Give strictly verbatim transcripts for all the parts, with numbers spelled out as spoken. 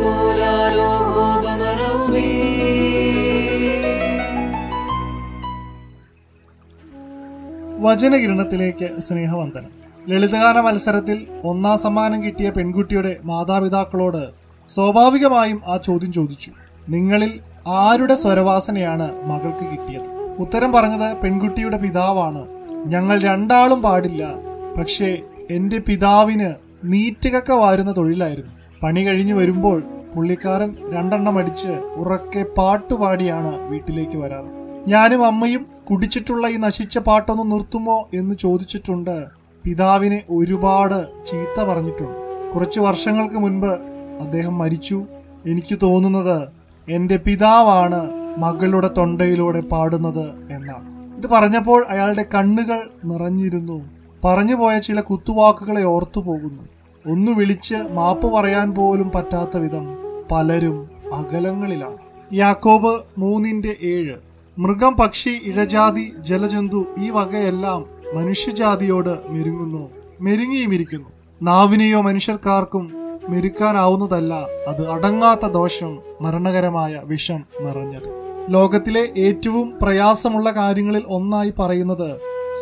طولاله വചനകിരണത്തിലേക്ക് സ്നേഹവന്ദനം. ലളിതഗാന മത്സരത്തിൽ ഒന്നാം സമ്മാനം കിട്ടിയ പെൺകുട്ടിയുടെ മാതാപിതാക്കളോട് സ്വാഭാവികമായും ആ ചോദ്യം ചോദിച്ചു, നിങ്ങളിൽ ആരുടെ സ്വരവാസനയാണ് മകൾക്ക് കിട്ടിയത്? ഉത്തരം പറഞ്ഞത് പെൺകുട്ടിയുടെ പിതാവാണ്. ഞങ്ങൾ രണ്ടാളും പാടില്ല, പക്ഷേ എൻ്റെ പിതാവിന് നീറ്റുകക്ക വാരുന്ന തൊഴിലായിരുന്നു. പണി കഴിഞ്ഞു വരുമ്പോൾ പുള്ളിക്കാരൻ രണ്ടെണ്ണം അടിച്ച് ഉറക്കെ പാട്ടുപാടിയാണ് വീട്ടിലേക്ക് വരാറ്. ഞാനും അമ്മയും കുടിച്ചിട്ടുള്ള ഈ നശിച്ച പാട്ടൊന്ന് നിർത്തുമോ എന്ന് ചോദിച്ചിട്ടുണ്ട്. പിതാവിനെ ഒരുപാട് ചീത്ത പറഞ്ഞിട്ടുണ്ട്. കുറച്ചു വർഷങ്ങൾക്ക് മുൻപ് അദ്ദേഹം മരിച്ചു. എനിക്ക് തോന്നുന്നത് എൻ്റെ പിതാവാണ് മകളുടെ തൊണ്ടയിലൂടെ പാടുന്നത് എന്നാണ്. ഇത് പറഞ്ഞപ്പോൾ അയാളുടെ കണ്ണുകൾ നിറഞ്ഞിരുന്നു. പറഞ്ഞുപോയ ചില കുത്തുവാക്കുകളെ ഓർത്തു പോകുന്നു. ഒന്ന് വിളിച്ച് മാപ്പ് പറയാൻ പോലും പറ്റാത്ത വിധം പലരും അകലങ്ങളിലാണ്. യാക്കോബ് മൂന്നിന്റെ ഏഴ്. മൃഗം, പക്ഷി, ഇഴജാതി, ജലജന്തു ഈ വകയെല്ലാം മനുഷ്യജാതിയോട് മെരുങ്ങുന്നു, മെരുങ്ങിയുമിരിക്കുന്നു. നാവിനെയോ മനുഷ്യർക്കാർക്കും മെരുക്കാനാവുന്നതല്ല അത്, അടങ്ങാത്ത ദോഷം, മരണകരമായ വിഷം നിറഞ്ഞത്. ലോകത്തിലെ ഏറ്റവും പ്രയാസമുള്ള കാര്യങ്ങളിൽ ഒന്നായി പറയുന്നത്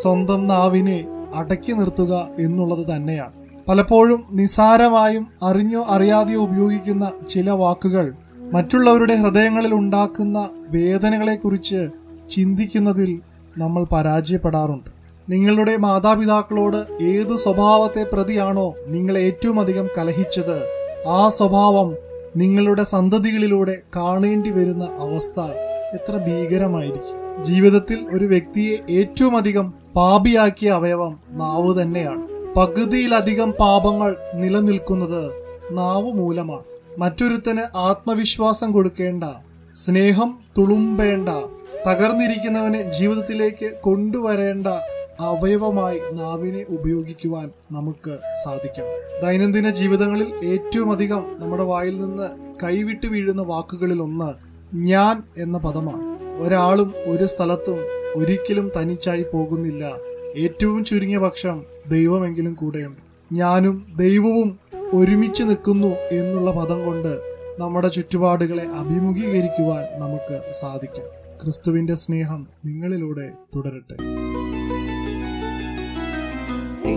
സ്വന്തം നാവിനെ അടക്കി നിർത്തുക എന്നുള്ളത് തന്നെയാണ്. പലപ്പോഴും നിസാരമായും അറിഞ്ഞോ അറിയാതെയോ ഉപയോഗിക്കുന്ന ചില വാക്കുകൾ മറ്റുള്ളവരുടെ ഹൃദയങ്ങളിൽ ഉണ്ടാക്കുന്ന വേദനകളെക്കുറിച്ച് ചിന്തിക്കുന്നതിൽ നമ്മൾ പരാജയപ്പെടാറുണ്ട്. നിങ്ങളുടെ മാതാപിതാക്കളോട് ഏത് സ്വഭാവത്തെ പ്രതിയാണോ നിങ്ങൾ ഏറ്റവും അധികം കലഹിച്ചത്, ആ സ്വഭാവം നിങ്ങളുടെ സന്തതികളിലൂടെ കാണേണ്ടി വരുന്ന അവസ്ഥ എത്ര ഭീകരമായിരിക്കും. ജീവിതത്തിൽ ഒരു വ്യക്തിയെ ഏറ്റവും അധികം പാപിയാക്കിയ അവയവം നാവ് തന്നെയാണ്. പകുതിയിലധികം പാപങ്ങൾ നിലനിൽക്കുന്നത് നാവ് മൂലമാണ്. മറ്റൊരുത്തന് ആത്മവിശ്വാസം കൊടുക്കേണ്ട, സ്നേഹം തുളുമ്പേണ്ട, തകർന്നിരിക്കുന്നവനെ ജീവിതത്തിലേക്ക് കൊണ്ടുവരേണ്ട അവയവമായി നാവിനെ ഉപയോഗിക്കുവാൻ നമുക്ക് സാധിക്കണം. ദൈനംദിന ജീവിതങ്ങളിൽ ഏറ്റവും അധികം നമ്മുടെ വായിൽ നിന്ന് കൈവിട്ട് വീഴുന്ന വാക്കുകളിൽ ഒന്ന് ഞാൻ എന്ന പദമാണ്. ഒരാളും ഒരു സ്ഥലത്തും ഒരിക്കലും തനിച്ചായി പോകുന്നില്ല. ഏറ്റവും ചുരുങ്ങിയ പക്ഷം ദൈവമെങ്കിലും കൂടെയുണ്ട്. ഞാനും ദൈവവും ഒരുമിച്ച് നിൽക്കുന്നു എന്നുള്ള പദം കൊണ്ട് നമ്മുടെ ചുറ്റുപാടുകളെ അഭിമുഖീകരിക്കുവാൻ നമുക്ക് സാധിക്കും. ക്രിസ്തുവിന്റെ സ്നേഹം നിങ്ങളിലൂടെ തുടരട്ടെ.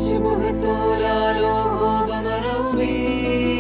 شبه طولاله بمرومي.